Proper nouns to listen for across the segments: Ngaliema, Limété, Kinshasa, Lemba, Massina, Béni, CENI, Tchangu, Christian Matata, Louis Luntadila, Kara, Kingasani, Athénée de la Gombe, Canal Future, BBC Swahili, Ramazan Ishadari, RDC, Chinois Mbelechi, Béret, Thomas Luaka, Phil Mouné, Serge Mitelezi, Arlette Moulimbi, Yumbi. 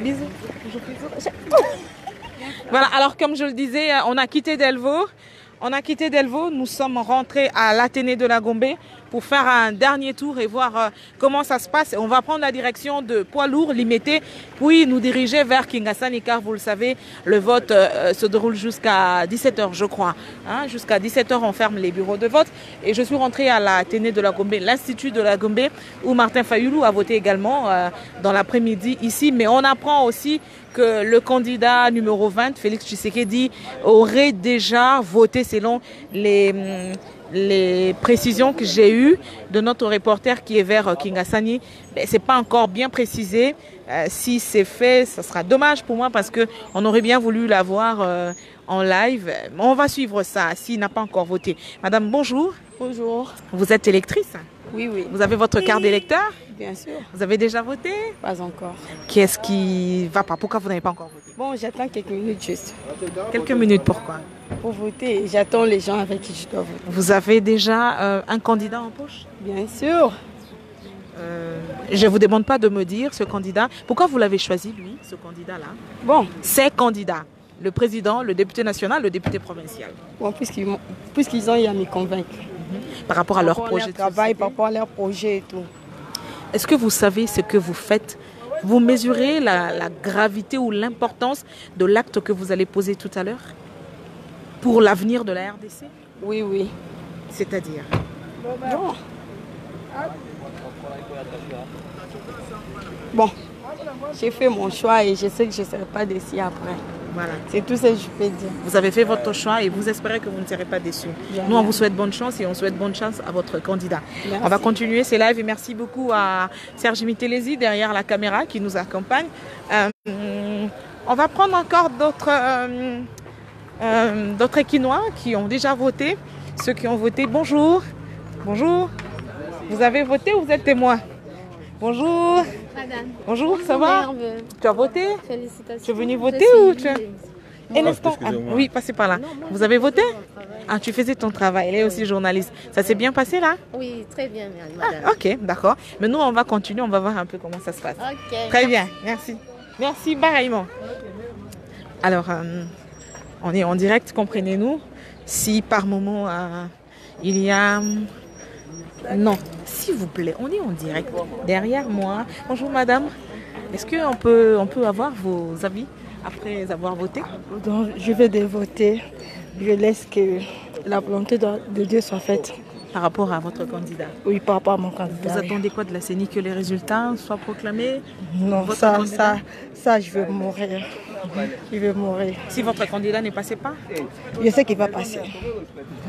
Bisous. Voilà, alors comme je le disais, on a quitté Delvaux. On a quitté Delvaux, nous sommes rentrés à l'Athénée de la Gombe pour faire un dernier tour et voir comment ça se passe. On va prendre la direction de Poids-Lourd, Limété, puis nous diriger vers Kingasani, car vous le savez, le vote se déroule jusqu'à 17h, je crois. Hein, jusqu'à 17h, on ferme les bureaux de vote. Et je suis rentrée à l'Athénée de la Gombe, l'Institut de la Gombe, où Martin Fayulu a voté également dans l'après-midi ici. Mais on apprend aussi que le candidat numéro 20, Félix Tshisekedi, aurait déjà voté selon les précisions que j'ai eues de notre reporter qui est vers Kingasani. Mais c'est pas encore bien précisé. Si c'est fait, ça sera dommage pour moi parce que on aurait bien voulu l'avoir en live. On va suivre ça s'il n'a pas encore voté. Madame, bonjour. Bonjour. Vous êtes électrice? Oui, oui. Vous avez votre carte d'électeur? Bien sûr. Vous avez déjà voté? Pas encore. Qu'est-ce qui ne va pas? Pourquoi vous n'avez pas encore voté? Bon, j'attends quelques minutes juste. Quelques minutes, pourquoi? Pour voter, j'attends les gens avec qui je dois voter. Vous avez déjà un candidat en poche? Bien sûr. Je ne vous demande pas de me dire ce candidat. Pourquoi vous l'avez choisi, lui, ce candidat-là? Bon. Ces candidats? Le président, le député national, le député provincial? Bon, puisqu'ils ont eu à me convaincre. Par rapport à leur projet de travail, par rapport à leur projet et tout. Est-ce que vous savez ce que vous faites? Vous mesurez la gravité ou l'importance de l'acte que vous allez poser tout à l'heure pour l'avenir de la RDC? Oui, oui. C'est-à-dire? Bon. Bon, j'ai fait mon choix et je sais que je ne serai pas déçue après. Voilà. C'est tout ce que je peux dire. Vous avez fait votre choix et vous espérez que vous ne serez pas déçus. Nous, on vous souhaite bonne chance et on souhaite bonne chance à votre candidat. Merci. On va continuer ces lives et merci beaucoup à Serge Mitelezi derrière la caméra qui nous accompagne. On va prendre encore d'autres Équinois qui ont déjà voté. Ceux qui ont voté, bonjour. Bonjour. Vous avez voté ou vous êtes témoin? Bonjour. Madame. Bonjour, ça va? Nerveux. Tu as voté? Félicitations. Tu es venu voter ou tu as... oui, passez par là. Non, moi, vous avez voté? Ah, tu faisais ton travail. Elle est aussi journaliste. Ça s'est bien passé là? Oui, très bien, madame. Ah, ok, d'accord. Mais nous, on va continuer. On va voir un peu comment ça se passe. Okay. Très bien, merci. Merci, pareillement. Alors, on est en direct, comprenez-nous. Si par moment, il y a... Non, s'il vous plaît, on est en direct. Derrière moi. Bonjour madame. Est-ce qu'on peut, avoir vos avis après avoir voté? Donc, je vais voter. Je laisse que la volonté de Dieu soit faite. Par rapport à votre candidat? Oui, par rapport à mon candidat. Vous attendez quoi de la CENI? Que les résultats soient proclamés? Non, ça, je veux mourir. Je veux mourir. Si votre candidat ne passait pas? Je sais qu'il va passer.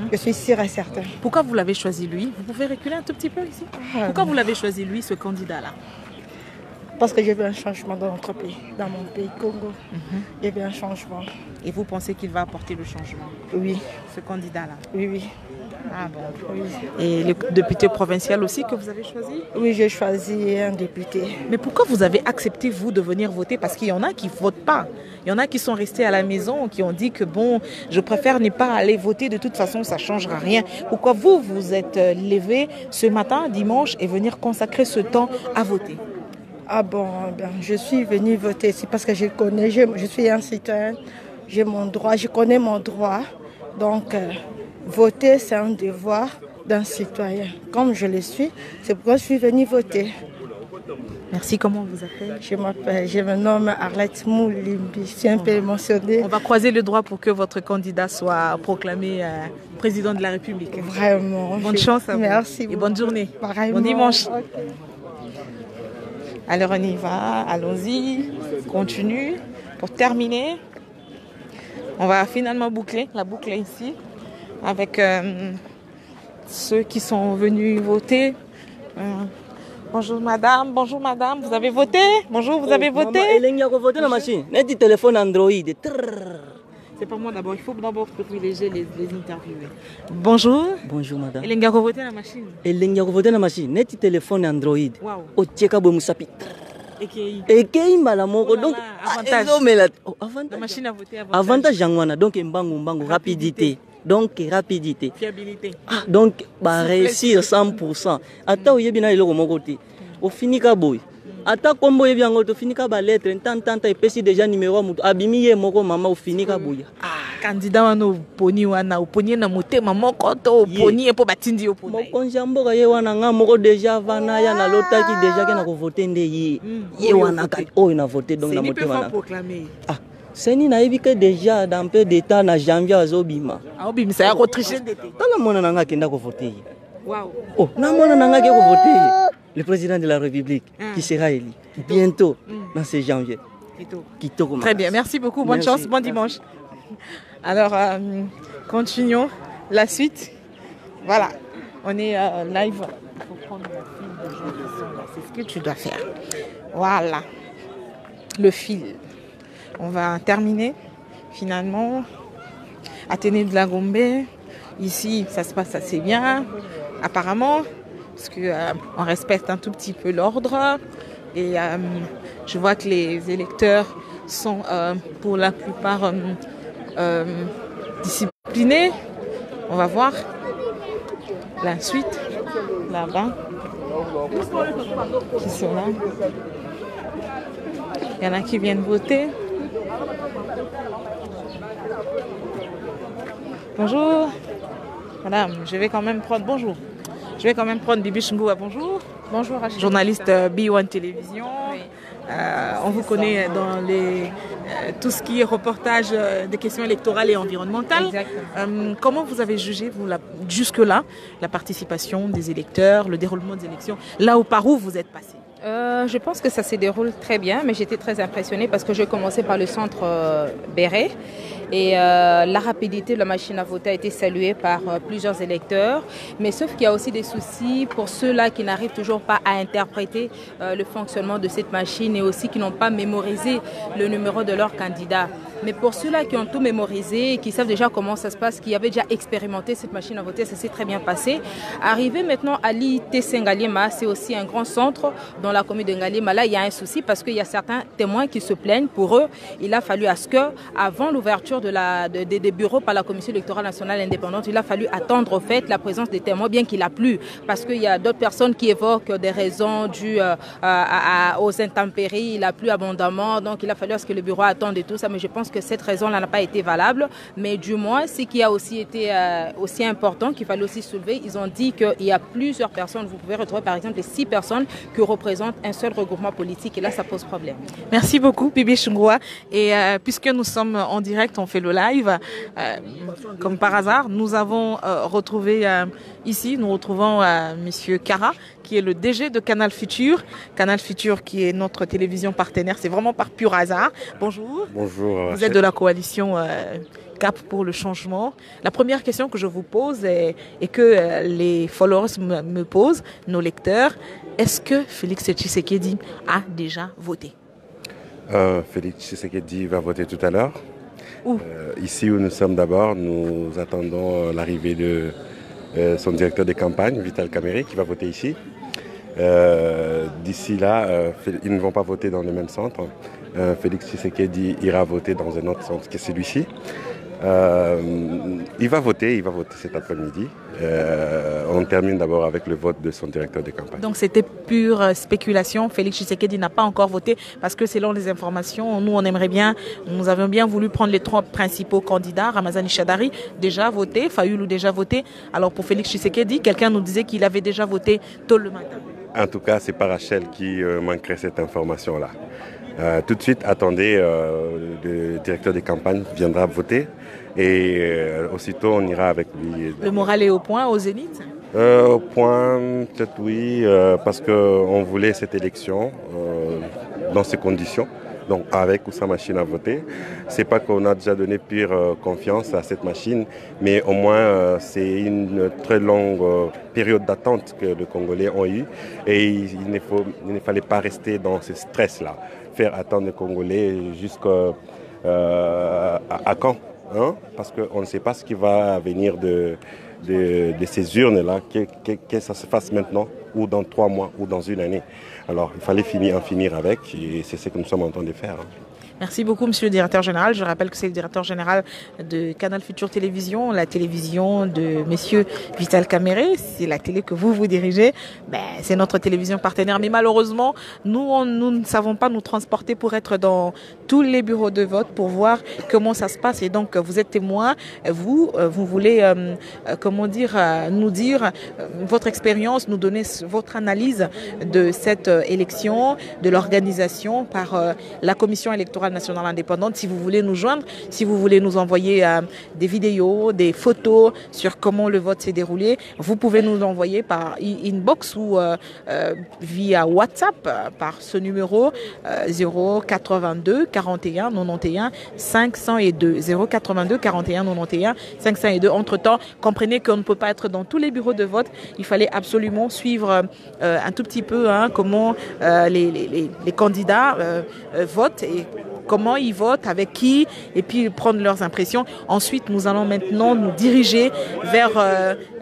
Je suis sûre et certaine. Pourquoi vous l'avez choisi, lui? Vous pouvez reculer un tout petit peu ici? Pourquoi vous l'avez choisi, lui, ce candidat-là? Parce que j'ai vu un changement dans notre pays, dans mon pays, Congo. J'ai vu un changement. Et vous pensez qu'il va apporter le changement? Oui. Ce candidat-là? Oui, oui. Ah bon. Oui. Et le député provincial aussi que vous avez choisi? Oui, j'ai choisi un député. Mais pourquoi vous avez accepté, vous, de venir voter? Parce qu'il y en a qui ne votent pas. Il y en a qui sont restés à la maison, qui ont dit que bon, je préfère ne pas aller voter, de toute façon, ça ne changera rien. Pourquoi vous, vous êtes levé ce matin, dimanche, et venir consacrer ce temps à voter? Ah bon, ben, je suis venue voter, c'est parce que je connais, je suis un citoyen, j'ai mon droit, je connais mon droit, donc... voter, c'est un devoir d'un citoyen. Comme je le suis, c'est pourquoi je suis venue voter. Merci, comment vous appelez? Je me nomme Arlette Moulimbi, je suis un peu émotionnée. On va croiser le droit pour que votre candidat soit proclamé président de la République. Vraiment. Bonne chance à vous. Merci beaucoup. Et bonne journée. Pareillement. Bon dimanche. Okay. Alors on y va, allons-y, continue. Pour terminer, on va finalement boucler la boucle ici. Avec ceux qui sont venus voter. Bonjour madame, vous avez voté? Bonjour, vous avez voté? Voté la machine. Net téléphone Android. C'est pas moi d'abord, il faut d'abord privilégier les interviewer. Bonjour. Bonjour madame. Elenga voté la machine. Elenga voté la machine. Net téléphone Android. Wow. Au Tcheka Bomusapi. Ekei malamoko donc avantage. La machine a voté avantage. Avantage yangwana donc mbango rapidité. Donc, rapidité. Fiabilité. Ah, donc, bah, réussir 100%. Attends, il y a bien le côté. Au fini, Ata kombo yebiango to finika ba lettre ntantanta epesi déjà numéro mutu abimi ye moko mama ofinika boya. Ah candidat wana oponi wana oponi na motema moko to oponi po batindi oponi. Moko njamboka ye wana nga moko déjà vana ya na lota ki déjà ke na ko voter nde ye. Ye wana ka o na voter donc na motema na. Ah CENI na évité déjà dans peu d'état na janvier azobima. Ah obima ça ya ko tricher d'été. Tala mona na nga kenda ko voter. Wow. Oh na mona na nga ke ko voter. Le président de la République qui sera élu bientôt dans ce janvier. Très bien, merci beaucoup, bonne chance, bon dimanche. Alors, continuons la suite. Voilà, on est live. C'est ce que tu dois faire. Voilà, le fil. On va terminer finalement. Athénée de la Gombe, ici ça se passe assez bien, apparemment. Parce qu'on respecte un tout petit peu l'ordre et je vois que les électeurs sont pour la plupart disciplinés. On va voir la suite là-bas. Qui sont là? Il y en a qui viennent voter. Bonjour. Madame, je vais quand même prendre... Bonjour. Je vais quand même prendre Bibi Tshiamboua, bonjour. Bonjour, Achille. Journaliste B1 Télévision. Oui. On vous connaît dans les, tout ce qui est reportage des questions électorales et environnementales. Exactement. Comment vous avez jugé, vous, jusque-là, la participation des électeurs, le déroulement des élections, là où par où vous êtes passé? Je pense que ça se déroule très bien, mais j'étais très impressionnée parce que je commençais par le centre Béret. Et la rapidité de la machine à voter a été saluée par plusieurs électeurs. Mais sauf qu'il y a aussi des soucis pour ceux-là qui n'arrivent toujours pas à interpréter le fonctionnement de cette machine et aussi qui n'ont pas mémorisé le numéro de leur candidat. Mais pour ceux-là qui ont tout mémorisé, qui savent déjà comment ça se passe, qui avaient déjà expérimenté cette machine à voter, ça s'est très bien passé. Arrivé maintenant à l'ITC Ngaliema, c'est aussi un grand centre dans la commune de Ngaliema. Là, il y a un souci parce qu'il y a certains témoins qui se plaignent. Pour eux, il a fallu à ce que, avant l'ouverture des bureaux par la Commission électorale nationale indépendante, il a fallu attendre au fait la présence des témoins, bien qu'il a plu. Parce qu'il y a d'autres personnes qui évoquent des raisons dues aux intempéries, il a plu abondamment, donc il a fallu à ce que le bureau attende et tout ça. Mais je pense que cette raison-là n'a pas été valable, mais du moins, ce qui a aussi été aussi important, qu'il fallait aussi soulever, ils ont dit qu'il y a plusieurs personnes, vous pouvez retrouver par exemple les 6 personnes qui représentent un seul regroupement politique, et là, ça pose problème. Merci beaucoup, Bibi Tshiamboua. Et puisque nous sommes en direct, on fait le live, comme par hasard, nous avons retrouvé ici, nous retrouvons monsieur Kara, qui est le DG de Canal Future. Canal Future qui est notre télévision partenaire, c'est vraiment par pur hasard. Bonjour. Bonjour. Vous êtes de la coalition Cap pour le Changement. La première question que je vous pose et que les followers me posent, nos lecteurs, est-ce que Félix Tshisekedi a déjà voté? Félix Tshisekedi va voter tout à l'heure. Ici où nous sommes d'abord, nous attendons l'arrivée de son directeur de campagne, Vital Kamerhe, qui va voter ici. D'ici là, ils ne vont pas voter dans le même centre. Félix Tshisekedi ira voter dans un autre centre que celui-ci. Il va voter cet après-midi. On termine d'abord avec le vote de son directeur de campagne. Donc c'était pure spéculation. Félix Tshisekedi n'a pas encore voté parce que selon les informations, nous on aimerait bien, nous avions bien voulu prendre les 3 principaux candidats. Ramazan Ishadari déjà voté, Fayulu déjà voté. Alors pour Félix Tshisekedi, quelqu'un nous disait qu'il avait déjà voté tôt le matin. En tout cas, c'est par Rachel qui manquerait cette information-là. Tout de suite, attendez, le directeur des campagnes viendra voter et aussitôt on ira avec lui. Le moral est au point, au zénith? Au point, peut-être oui, parce qu'on voulait cette élection dans ces conditions, donc avec ou sans machine à voter. C'est pas qu'on a déjà donné pure confiance à cette machine, mais au moins c'est une très longue période d'attente que les Congolais ont eue et il ne fallait pas rester dans ce stress-là. Faire attendre les Congolais jusqu'à quand, hein? Parce qu'on ne sait pas ce qui va venir de ces urnes-là, que ça se fasse maintenant, ou dans 3 mois, ou dans 1 année. Alors il fallait en finir avec, et c'est ce que nous sommes en train de faire. Hein. Merci beaucoup, monsieur le directeur général. Je rappelle que c'est le directeur général de Canal Future Télévision, la télévision de monsieur Vital Kamerhe. C'est la télé que vous dirigez. Ben, c'est notre télévision partenaire. Mais malheureusement, nous ne savons pas nous transporter pour être dans tous les bureaux de vote pour voir comment ça se passe. Et donc, vous êtes témoin. Vous voulez, nous dire votre expérience, nous donner votre analyse de cette élection, de l'organisation par la Commission électorale nationale indépendante. Si vous voulez nous joindre, si vous voulez nous envoyer des vidéos, des photos sur comment le vote s'est déroulé, vous pouvez nous l'envoyer par inbox ou via WhatsApp par ce numéro 082 41 91 502. 082 41 91 502. Entre-temps, comprenez qu'on ne peut pas être dans tous les bureaux de vote. Il fallait absolument suivre un tout petit peu comment les candidats votent et comment ils votent, avec qui, et puis prendre leurs impressions. Ensuite, nous allons maintenant nous diriger vers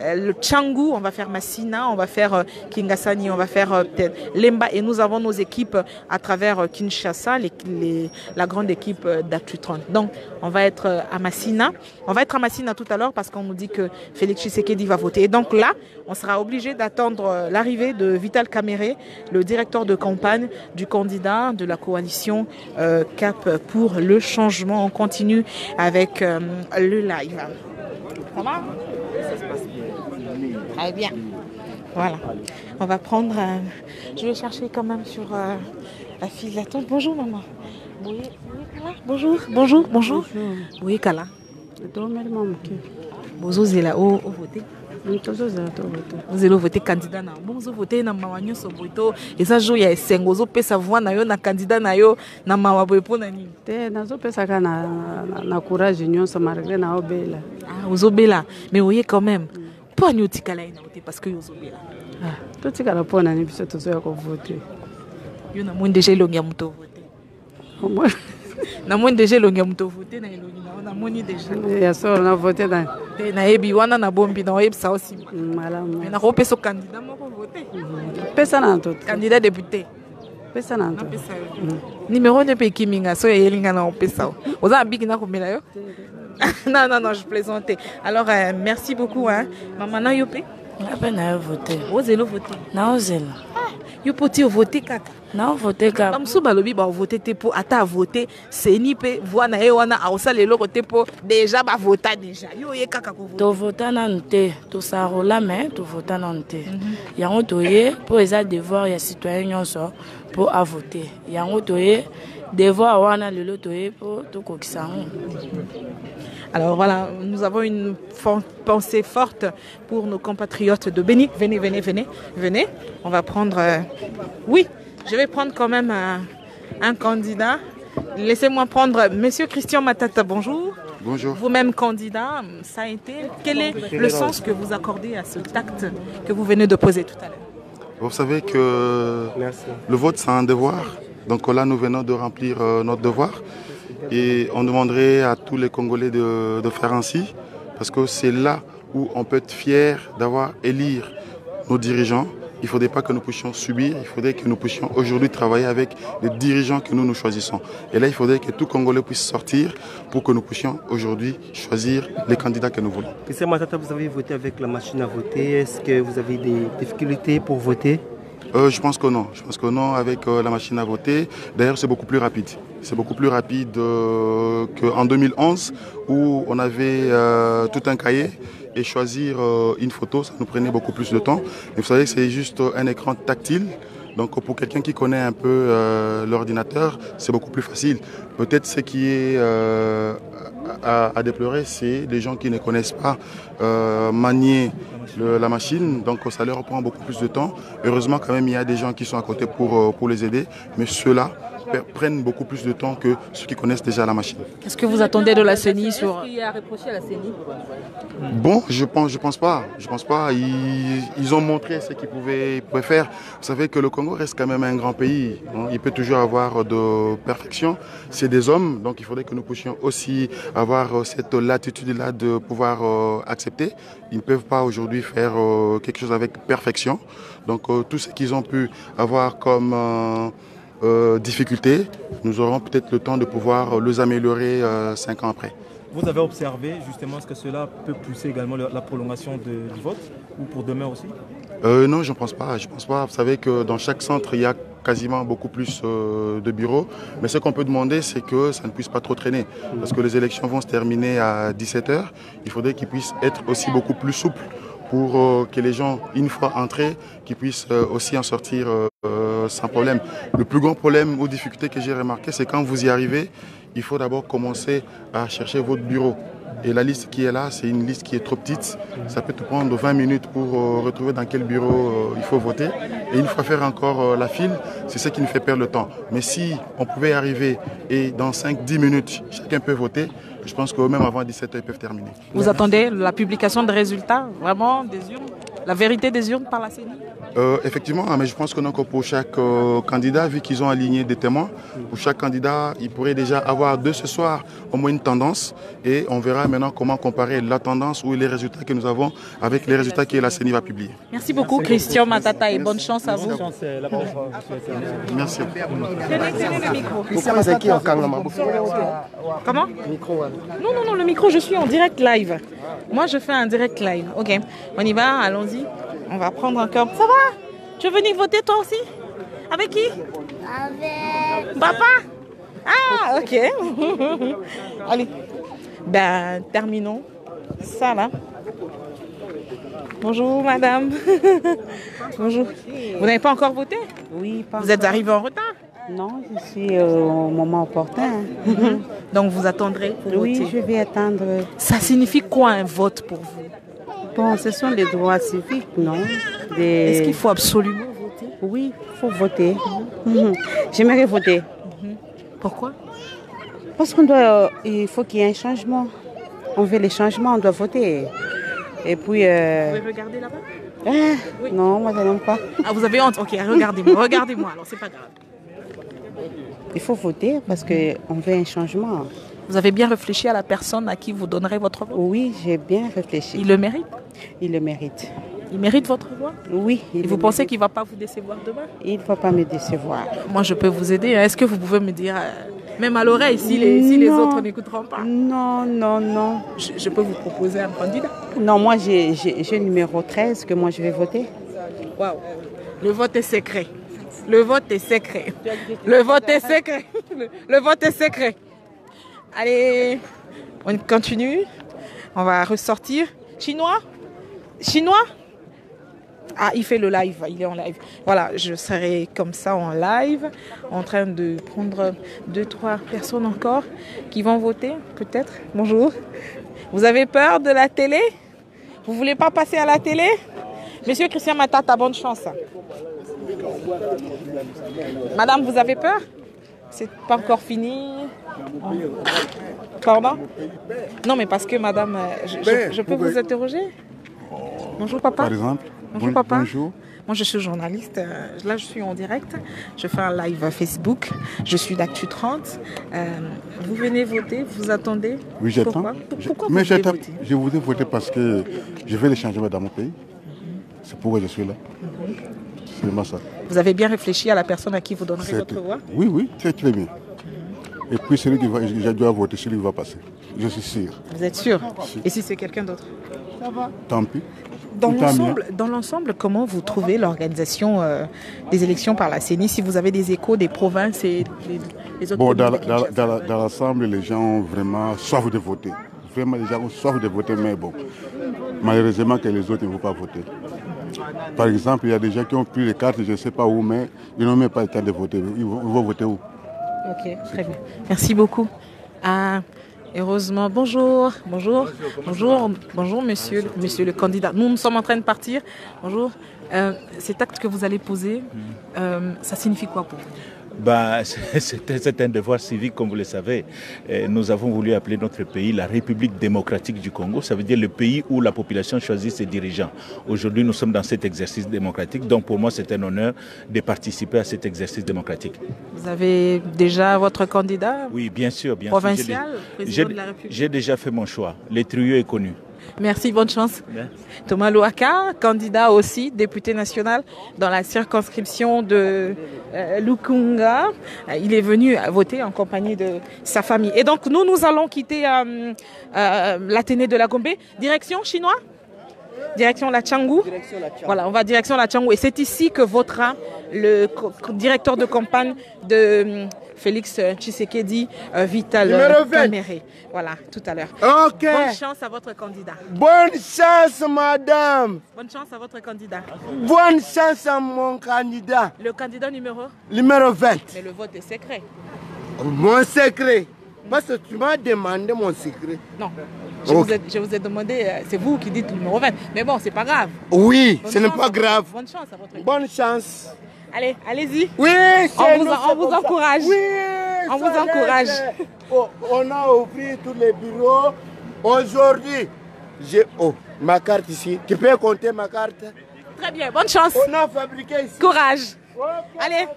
le Tchangu. On va faire Massina, on va faire Kingasani, on va faire Lemba. Et nous avons nos équipes à travers Kinshasa, la grande équipe d'Actu 30. Donc, on va être à Massina. On va être à Massina tout à l'heure parce qu'on nous dit que Félix Tshisekedi va voter. Et donc là, on sera obligé d'attendre l'arrivée de Vital Kamerhe, le directeur de campagne du candidat de la coalition Cap pour le changement. On continue avec le live. Comment ça se passe? Très bien. Voilà. On va prendre... je vais chercher quand même sur la file d'attente. Bonjour, maman. Oui, Kala. Bonjour. Bonjour. Bonjour. Oui, Kala. Bonjour, Zéla. Au voté. Vous allez voter candidat na bonzo voter na mawanyo soboto eza jo ya esengo zo pesa voix na yo na candidat na yo na mawaboy pona nini te nazo pesa kana na courage union sa malgré na obela ah ozobela mais voyez quand même pas nyotika la ina voter parce que ozobela ah to tika la pona ni biso to ya ko voter yo na monde déjà longa muto voter na monde déjà longa muto voter na elongi na moni déjà ya so na voter dans na ebi wana na bombi na ebi ça aussi malamu na ko peso candidat moko voter pesa na tout candidat député pesa na tout numéro ne pe kiminga so yelinga na pesa oza big na ko mela yo non je plaisantais. Alors merci beaucoup maman na yopé apena voter ozelo voter na ozelo yo poti voter kaka na voter kaka bamsu balobi ba voter te po ata voter CENI pe voix na e wana a osala lelo te po déjà ba voter déjà yo ye kaka ko voter to voter na nte to sa rola mais to voter na nte yango toye po eza devoir ya citoyen nyonso po a voter yango toye devoir wana lelo toye po to kokisa ngo. Alors voilà, nous avons une pensée forte pour nos compatriotes de Béni. Venez, venez, venez, venez. On va prendre... oui, je vais prendre quand même un candidat. Laissez-moi prendre monsieur Christian Matata, bonjour. Bonjour. Vous-même candidat, ça a été... Quel est le sens que vous accordez à cet acte que vous venez de poser tout à l'heure? Vous savez que le vote, c'est un devoir. Donc là, nous venons de remplir notre devoir. Et on demanderait à tous les Congolais de faire ainsi, parce que c'est là où on peut être fier d'avoir élu nos dirigeants. Il ne faudrait pas que nous puissions subir, il faudrait que nous puissions aujourd'hui travailler avec les dirigeants que nous choisissons. Et là, il faudrait que tout Congolais puisse sortir pour que nous puissions aujourd'hui choisir les candidats que nous voulons. Monsieur Matata, vous avez voté avec la machine à voter. Est-ce que vous avez des difficultés pour voter? Je pense que non. Je pense que non avec la machine à voter. D'ailleurs, c'est beaucoup plus rapide. C'est beaucoup plus rapide qu'en 2011 où on avait tout un cahier et choisir une photo, ça nous prenait beaucoup plus de temps. Mais vous savez que c'est juste un écran tactile. Donc pour quelqu'un qui connaît un peu l'ordinateur, c'est beaucoup plus facile. Peut-être ce qui est à déplorer, c'est les gens qui ne connaissent pas manier la machine. Donc ça leur prend beaucoup plus de temps. Heureusement quand même, il y a des gens qui sont à côté pour les aider. Mais ceux-là prennent beaucoup plus de temps que ceux qui connaissent déjà la machine. Qu'est-ce que vous attendez de la CENI sur... Est-ce qu'il y a à reprocher à la CENI? Bon, je pense pas. Ils ont montré ce qu'ils pouvaient faire. Vous savez que le Congo reste quand même un grand pays. Il peut toujours avoir de perfection. C'est des hommes, donc il faudrait que nous puissions aussi avoir cette latitude-là de pouvoir accepter. Ils ne peuvent pas aujourd'hui faire quelque chose avec perfection. Donc tout ce qu'ils ont pu avoir comme difficultés, nous aurons peut-être le temps de pouvoir les améliorer 5 ans après. Vous avez observé justement, est-ce que cela peut pousser également la prolongation du vote ou pour demain aussi? Non, je ne pense pas. Vous savez que dans chaque centre, il y a quasiment beaucoup plus de bureaux. Mais ce qu'on peut demander, c'est que ça ne puisse pas trop traîner. Parce que les élections vont se terminer à 17 h. Il faudrait qu'ils puissent être aussi beaucoup plus souples pour que les gens, une fois entrés, qu'ils puissent aussi en sortir sans problème. Le plus grand problème ou difficulté que j'ai remarqué, c'est quand vous y arrivez, il faut d'abord commencer à chercher votre bureau. Et la liste qui est là, c'est une liste qui est trop petite. Ça peut te prendre 20 minutes pour retrouver dans quel bureau il faut voter. Et une fois faire encore la file, c'est ce qui nous fait perdre le temps. Mais si on pouvait arriver et dans 5-10 minutes, chacun peut voter, je pense que même avant 17 h, ils peuvent terminer. Vous attendez la publication de résultats, vraiment, des urnes, la vérité des urnes par la CENI? Effectivement, mais je pense que donc, pour chaque candidat, vu qu'ils ont aligné des témoins, pour chaque candidat, il pourrait déjà avoir de ce soir au moins une tendance. Et on verra maintenant comment comparer la tendance ou les résultats que nous avons avec les résultats que la CENI va publier. Merci beaucoup Christian Matata et bonne chance à vous. Merci. Comment? Non, non, non, le micro, je suis en direct live. Moi, je fais un direct live. Ok, on y va, allons-y. On va prendre encore. Ça va? Tu es venu voter toi aussi? Avec qui? Avec... Papa? Ah, ok. Allez. Ben, terminons. Ça, là. Bonjour, madame. Bonjour. Vous n'avez pas encore voté? Oui, pas. Vous êtes arrivée en retard? Non, je suis au moment opportun. Donc, vous attendrez pour voter? Oui, je vais attendre. Ça signifie quoi un vote pour vous? Bon, ce sont des droits civiques, non? Est-ce qu'il faut absolument voter? Oui, il faut voter. J'aimerais voter. Pourquoi? Parce qu'on doit, il faut qu'il y ait un changement. On veut les changements, on doit voter. Et puis... Vous pouvez regarder là-bas? Oui. Non, moi je n'aime pas. Ah, vous avez honte? Ok, regardez-moi, regardez-moi, alors c'est pas grave. Il faut voter parce qu'on veut un changement. Vous avez bien réfléchi à la personne à qui vous donnerez votre vote? Oui, j'ai bien réfléchi. Il le mérite? Il le mérite. Il mérite votre voix? Oui. Et vous pensez qu'il ne va pas vous décevoir demain? Il ne va pas me décevoir. Moi, je peux vous aider. Est-ce que vous pouvez me dire, même à l'oreille, si les autres n'écouteront pas? Non, non, non. Je peux vous proposer un candidat? Non, moi, j'ai le numéro 13 que moi, je vais voter. Waouh. Le vote est secret. Le vote est secret. Le vote est secret. Le vote est secret. Allez, on continue. On va ressortir. Chinois? Chinois? Ah, il fait le live, il est en live. Voilà, je serai comme ça en live, en train de prendre 2-3 personnes encore qui vont voter, peut-être. Bonjour. Vous avez peur de la télé? Vous voulez pas passer à la télé? Monsieur Christian Matata, bonne chance. Madame, vous avez peur? C'est pas encore fini. Oh. Pardon? Non, mais parce que madame, je peux vous interroger? Bonjour papa. Par exemple? Bonjour papa. Bonjour. Moi je suis journaliste, là je suis en direct, je fais un live Facebook, je suis d'Actu 30. Vous venez voter, vous attendez? Oui, j'attends. Pourquoi mais je voudrais voter parce que je veux les changements dans mon pays. C'est pourquoi je suis là. C'est vraiment ça. Vous avez bien réfléchi à la personne à qui vous donnerez votre voix? Oui, oui, très très bien. Et puis celui qui va, je dois voter, celui qui va passer. Je suis sûr. Vous êtes sûr? Et si c'est quelqu'un d'autre? Ça va. Tant pis. Dans l'ensemble, comment vous trouvez l'organisation des élections par la CENI? Si vous avez des échos des provinces et les autres... Bon, dans l'ensemble, les gens ont vraiment soif de voter. Vraiment, les gens ont soif de voter, mais bon, malheureusement que les autres ne vont pas voter. Par exemple, il y a des gens qui ont pris les cartes, je ne sais pas où, mais ils n'ont même pas le temps de voter. Ils vont voter où? Ok, très bien. Merci beaucoup. Ah, heureusement, bonjour, bonjour, bonjour, bonjour monsieur le candidat. Nous sommes en train de partir. Bonjour. Cet acte que vous allez poser, ça signifie quoi pour vous? Bah, c'est un devoir civique, comme vous le savez. Nous avons voulu appeler notre pays la République démocratique du Congo. Ça veut dire le pays où la population choisit ses dirigeants. Aujourd'hui, nous sommes dans cet exercice démocratique. Donc, pour moi, c'est un honneur de participer à cet exercice démocratique. Vous avez déjà votre candidat? Oui, bien sûr. Provincial, président de la République. J'ai déjà fait mon choix. Le trio est connu. Merci, bonne chance. Bien. Thomas Luaka, candidat aussi, député national dans la circonscription de Lukunga. Il est venu voter en compagnie de sa famille. Et donc nous, nous allons quitter l'Athénée de la Gombe, direction Chinois, direction la Tchangou. Voilà, on va direction la Tchangou. Et c'est ici que votera le directeur de campagne de Félix Tshisekedi, Vital Kamerhe. Voilà, tout à l'heure. Okay. Bonne chance à votre candidat. Bonne chance, madame. Bonne chance à votre candidat. Bonne chance à mon candidat. Le candidat numéro? Numéro 20. Mais le vote est secret. Mon secret? Parce que tu m'as demandé mon secret. Non. Je vous ai demandé, c'est vous qui dites numéro 20. Mais bon, c'est pas grave. Oui, ce n'est pas grave. Bonne chance à votre candidat. Bonne chance. Allez, allez-y. Oui, on vous encourage. Oui, on vous encourage. On a ouvert tous les bureaux. Aujourd'hui, j'ai ma carte ici. Tu peux compter ma carte? Très bien, bonne chance. On a fabriqué ici. Courage. Allez,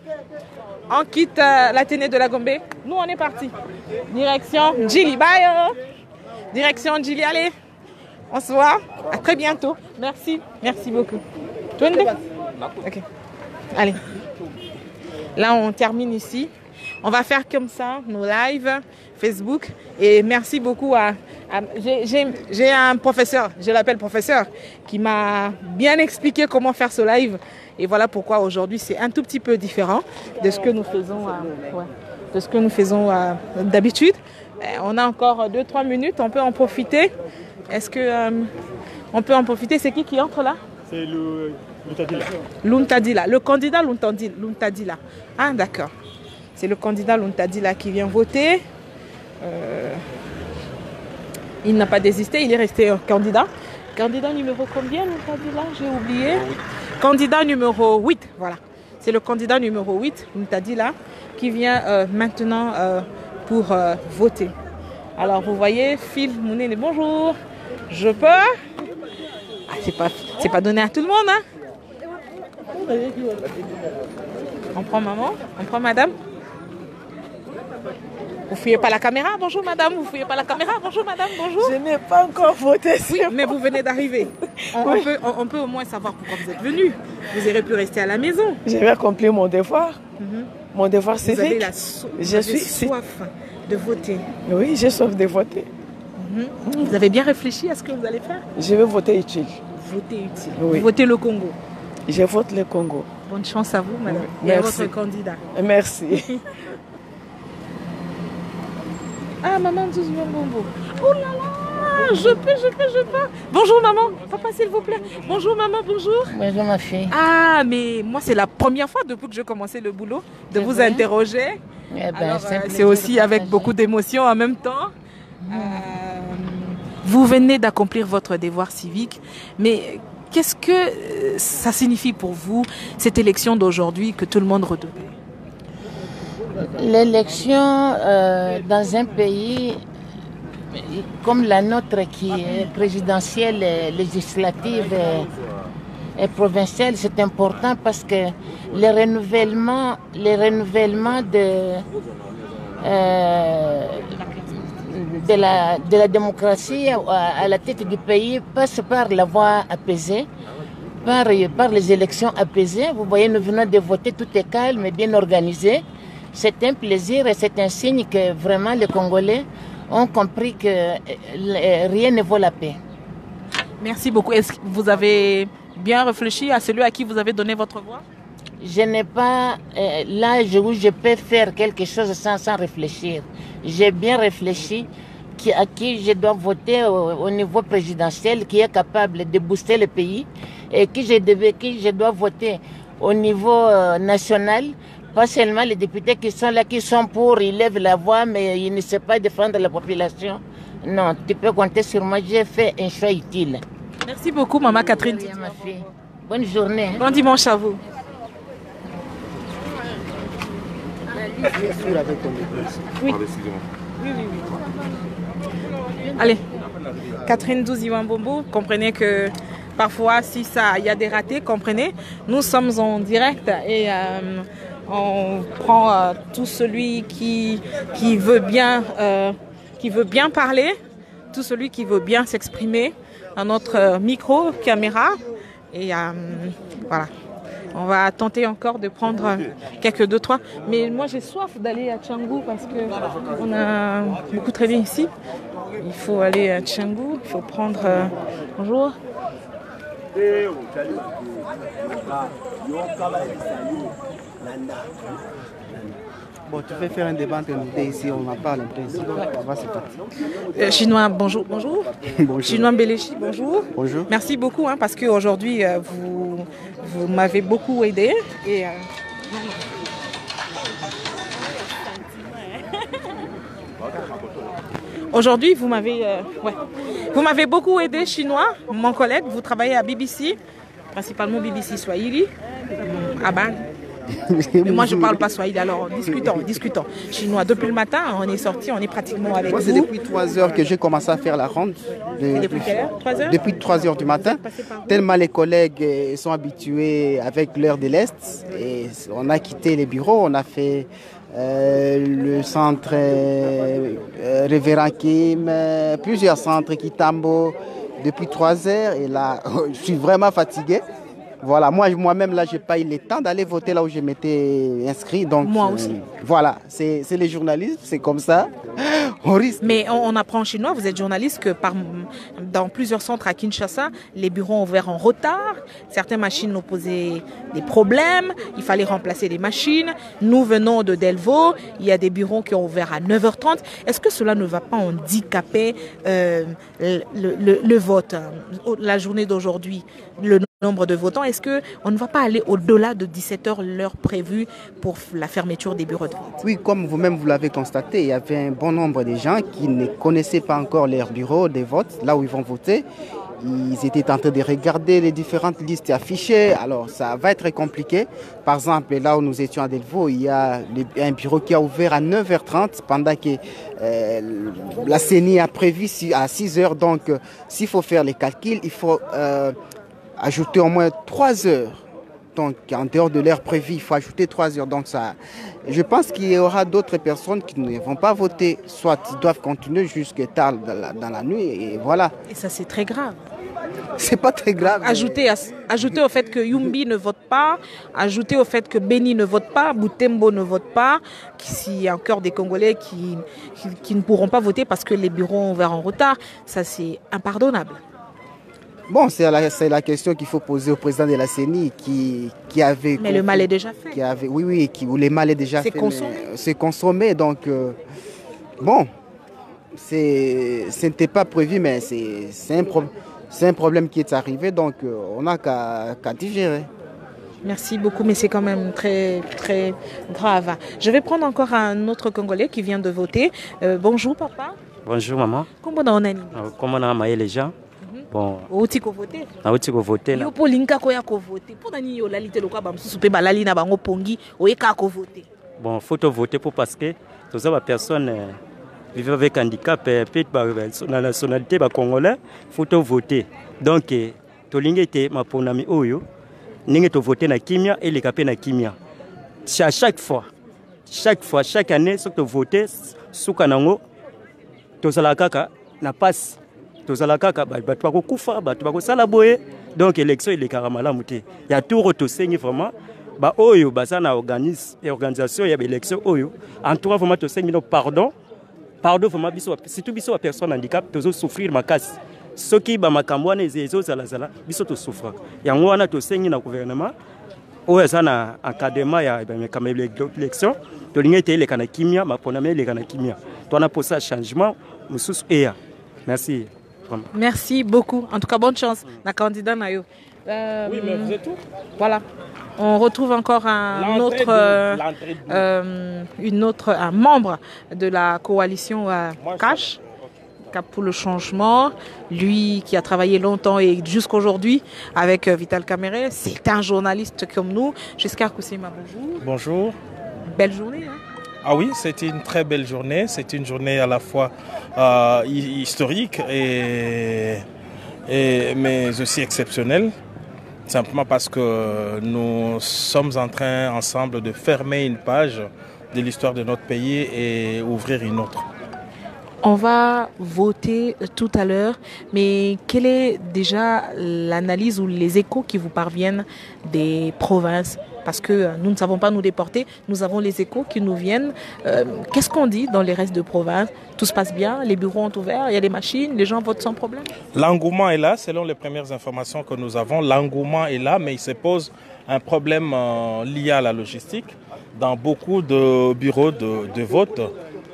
on quitte l'Athénée de la Gombe. Nous, on est parti. Direction N'djili. Bye. Direction N'djili. Allez, on se voit. À très bientôt. Merci. Merci beaucoup. Ok. Allez, là on termine ici. On va faire comme ça nos lives Facebook. Et merci beaucoup à j'ai un professeur, je l'appelle professeur, qui m'a bien expliqué comment faire ce live. Et voilà pourquoi aujourd'hui c'est un tout petit peu différent de ce que nous faisons, d'habitude. On a encore 2-3 minutes, on peut en profiter. Est-ce que on peut en profiter? C'est qui entre là? C'est le... Luntadila. Luntadila, le candidat Luntadila. Ah d'accord, c'est le candidat Luntadila qui vient voter. Il n'a pas désisté, il est resté candidat. Candidat numéro combien Luntadila? J'ai oublié. Candidat numéro 8, voilà. C'est le candidat numéro 8, Luntadila, qui vient maintenant pour voter. Alors vous voyez, Phil Mouné, bonjour. Je peux? Ah, c'est pas donné à tout le monde, hein? On prend maman, on prend madame. Vous fouillez pas la caméra, bonjour madame, vous fouillez pas la caméra, bonjour madame, bonjour. Je n'ai pas encore voté. Oui, mais vous venez d'arriver. On peut au moins savoir pourquoi vous êtes venu. Vous aurez pu rester à la maison. J'ai accompli mon devoir. Mon devoir civique. Je suis soif de voter. Oui, j'ai soif de voter. Vous avez bien réfléchi à ce que vous allez faire? Je vais voter utile. Voter utile. Oui. Voter le Congo. Je vote le Congo. Bonne chance à vous, madame. Merci. Et à votre candidat. Merci. Ah, maman Douziwambombo. Oh là là, je peux. Bonjour, maman. Papa, s'il vous plaît. Bonjour, maman, bonjour. Bonjour, ma fille. Ah, mais moi, c'est la première fois depuis que je commençais le boulot de vous interroger. Eh ben, c'est aussi avec beaucoup d'émotion en même temps. Vous venez d'accomplir votre devoir civique, mais qu'est-ce que ça signifie pour vous, cette élection d'aujourd'hui que tout le monde redoutait? L'élection dans un pays comme la nôtre, qui est présidentielle, et législative et provinciale, c'est important parce que le renouvellement de la démocratie à la tête du pays passe par la voie apaisée, par les élections apaisées. Vous voyez, nous venons de voter, tout est calme et bien organisé. C'est un plaisir et c'est un signe que vraiment les Congolais ont compris que rien ne vaut la paix. Merci beaucoup. Est-ce que vous avez bien réfléchi à celui à qui vous avez donné votre voix? Je n'ai pas l'âge où je peux faire quelque chose sans réfléchir. J'ai bien réfléchi à qui je dois voter au niveau présidentiel, qui est capable de booster le pays, et qui je dois voter au niveau national. Pas seulement les députés qui sont là, qui sont pour, ils lèvent la voix, mais ils ne savent pas défendre la population. Non, tu peux compter sur moi, j'ai fait un choix utile. Merci beaucoup, maman Catherine. Merci, ma fille. Bonne journée. Bon dimanche à vous. Oui. Oui. Allez, Catherine Douziwambombo, comprenez que parfois, si il y a des ratés, comprenez, nous sommes en direct et on prend tout celui qui veut bien parler, tout celui qui veut bien s'exprimer. à notre micro, caméra. Et voilà, on va tenter encore de prendre quelques 2-3. Mais moi j'ai soif d'aller à Tchangu parce qu'on a beaucoup travaillé ici. Il faut aller à Tchangu, il faut prendre... Bonjour. Bon, tu peux faire un débat entre nous ici, on en parle un peu ici. On va, c'est parti. Chinois, bonjour. Bonjour. Bonjour. Chinois Mbelechi, bonjour. Bonjour. Merci beaucoup hein, parce qu'aujourd'hui, vous m'avez beaucoup aidé. Et, aujourd'hui, vous m'avez beaucoup aidé, Chinois. Mon collègue, vous travaillez à BBC, principalement BBC Swahili, à Bâle. Mais moi je ne parle pas swahili, alors discutons. Chinois, depuis le matin, on est sorti, on est pratiquement avec vous. C'est depuis 3 heures que j'ai commencé à faire la ronde. Depuis quelle heure? 3 heures? Depuis 3 heures du matin. Tellement les collègues sont habitués avec l'heure de l'Est. Et on a quitté les bureaux, on a fait le centre Reverakim, plusieurs centres, Kitambo, depuis 3 heures. Et là, je suis vraiment fatigué. Voilà, moi-même, là, je n'ai pas eu le temps d'aller voter là où je m'étais inscrit. Donc, moi aussi. Voilà, c'est les journalistes, c'est comme ça. On risque. Mais on apprend en chinois, vous êtes journaliste, que dans plusieurs centres à Kinshasa, les bureaux ont ouvert en retard. Certaines machines nous posaient des problèmes. Il fallait remplacer des machines. Nous venons de Delvaux. Il y a des bureaux qui ont ouvert à 9h30. Est-ce que cela ne va pas handicaper le vote, la journée d'aujourd'hui, le nombre de votants? Est-ce qu'on ne va pas aller au-delà de 17h, l'heure prévue pour la fermeture des bureaux de vote? Oui, comme vous-même vous l'avez constaté, il y avait un bon nombre de gens qui ne connaissaient pas encore leur bureau de vote, là où ils vont voter. Ils étaient en train de regarder les différentes listes affichées, alors ça va être compliqué. Par exemple, là où nous étions à Delvaux, il y a un bureau qui a ouvert à 9h30 pendant que la CENI a prévu à 6h. Donc, s'il faut faire les calculs, il faut... ajouter au moins 3 heures. Donc, en dehors de l'heure prévue, il faut ajouter 3 heures. Donc, ça, je pense qu'il y aura d'autres personnes qui ne vont pas voter. Soit ils doivent continuer jusqu'à tard dans la nuit. Et voilà. Et ça, c'est très grave. C'est pas très grave. Ajouter au fait que Yumbi ne vote pas, ajouter au fait que Béni ne vote pas, Boutembo ne vote pas, s'il y a encore des Congolais qui ne pourront pas voter parce que les bureaux ont ouvert en retard, ça, c'est impardonnable. Bon, c'est la question qu'il faut poser au président de la CENI qui avait... Mais le mal est déjà fait. Qui avait, oui, où le mal est déjà fait. C'est consommé. Donc, bon, ce n'était pas prévu, mais c'est un problème qui est arrivé. Donc, on n'a qu'à digérer. Merci beaucoup, mais c'est quand même très, très grave. Je vais prendre encore un autre Congolais qui vient de voter. Bonjour, papa. Bonjour, maman. Comment on a animé les gens? Bon. Bon, faut voter pour parce que toutes les personnes vivant avec handicap et la nationalité congolaise, faut voter. Donc, voter na kimia et les capé na kimia. Chaque fois, chaque année, si tu voter, sous kanango, tous la kaka na passe. Donc l'élection il est carrément là. Il y a tout retourné vraiment. Bah oyo, bah ça n'organise et organisation il y a l'élection oyo. En tout cas vraiment tout ça pardon vraiment biso surtout biso personne handicap toujours souffrir ma casse. Ceux qui bah ma camouane et les autres zala biso tout souffre. Y a moi on a tout saigné dans gouvernement. Oyo ça na encadrement il y a bah mais quand même l'élection. Tout l'ingété les canakimia ma ponamé les canakimia. Toi on a pour ça changement nous sous eya. Merci. Merci beaucoup. En tout cas, bonne chance. La candidate Nayo. Oui, mais vous êtes tout. Voilà. On retrouve encore un membre de la coalition Cash, Cap pour le Changement. Lui qui a travaillé longtemps et jusqu'aujourd'hui avec Vital Kamerhe. C'est un journaliste comme nous. Jusqu'à Kousima, bonjour. Bonjour. Belle journée. Hein. Ah oui, c'était une très belle journée. C'était une journée à la fois historique mais aussi exceptionnelle. Simplement parce que nous sommes en train ensemble de fermer une page de l'histoire de notre pays et ouvrir une autre. On va voter tout à l'heure, mais quelle est déjà l'analyse ou les échos qui vous parviennent des provinces? Parce que nous ne savons pas nous déporter, nous avons les échos qui nous viennent. Qu'est-ce qu'on dit dans les restes de provinces? Tout se passe bien, les bureaux ont ouvert, il y a des machines, les gens votent sans problème? L'engouement est là, selon les premières informations que nous avons. L'engouement est là, mais il se pose un problème lié à la logistique. Dans beaucoup de bureaux de vote,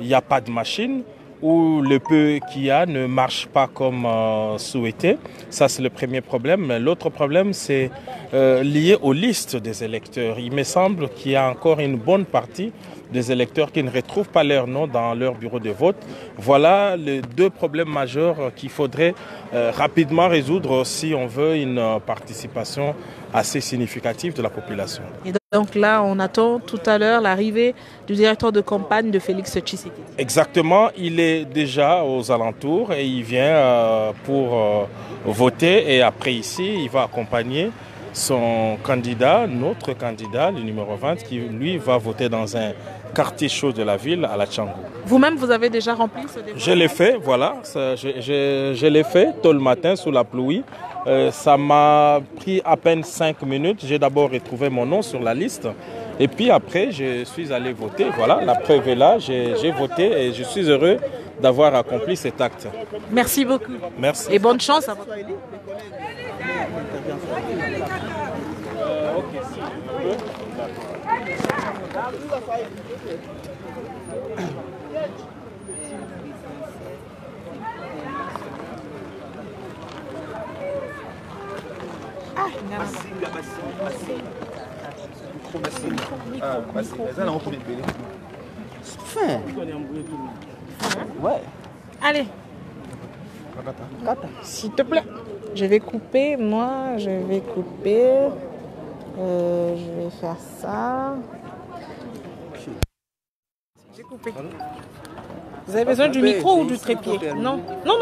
il n'y a pas de machines, où le peu qu'il y a ne marche pas comme souhaité. Ça, c'est le premier problème. L'autre problème, c'est lié aux listes des électeurs. Il me semble qu'il y a encore une bonne partie des électeurs qui ne retrouvent pas leur nom dans leur bureau de vote. Voilà les deux problèmes majeurs qu'il faudrait rapidement résoudre si on veut une participation assez significative de la population. Et donc là, on attend tout à l'heure l'arrivée du directeur de campagne de Félix Tshisekedi. Exactement, il est déjà aux alentours et il vient pour voter. Et après ici, il va accompagner son candidat, notre candidat, le numéro 20, qui lui va voter dans un quartier chaud de la ville, à la Tchangou. Vous-même, vous avez déjà rempli ce débat? Je l'ai fait, voilà. Je l'ai fait tôt le matin, sous la pluie. Ça m'a pris à peine 5 minutes. J'ai d'abord retrouvé mon nom sur la liste. Et puis après, je suis allé voter. Voilà, la preuve est là. J'ai voté et je suis heureux d'avoir accompli cet acte. Merci beaucoup. Merci. Et bonne chance à vous. Ouais. Allez. S'il te plaît. Je vais couper, moi, je vais couper. Je vais faire ça. J'ai coupé. Vous avez besoin du micro ou du trépied? Non. Non.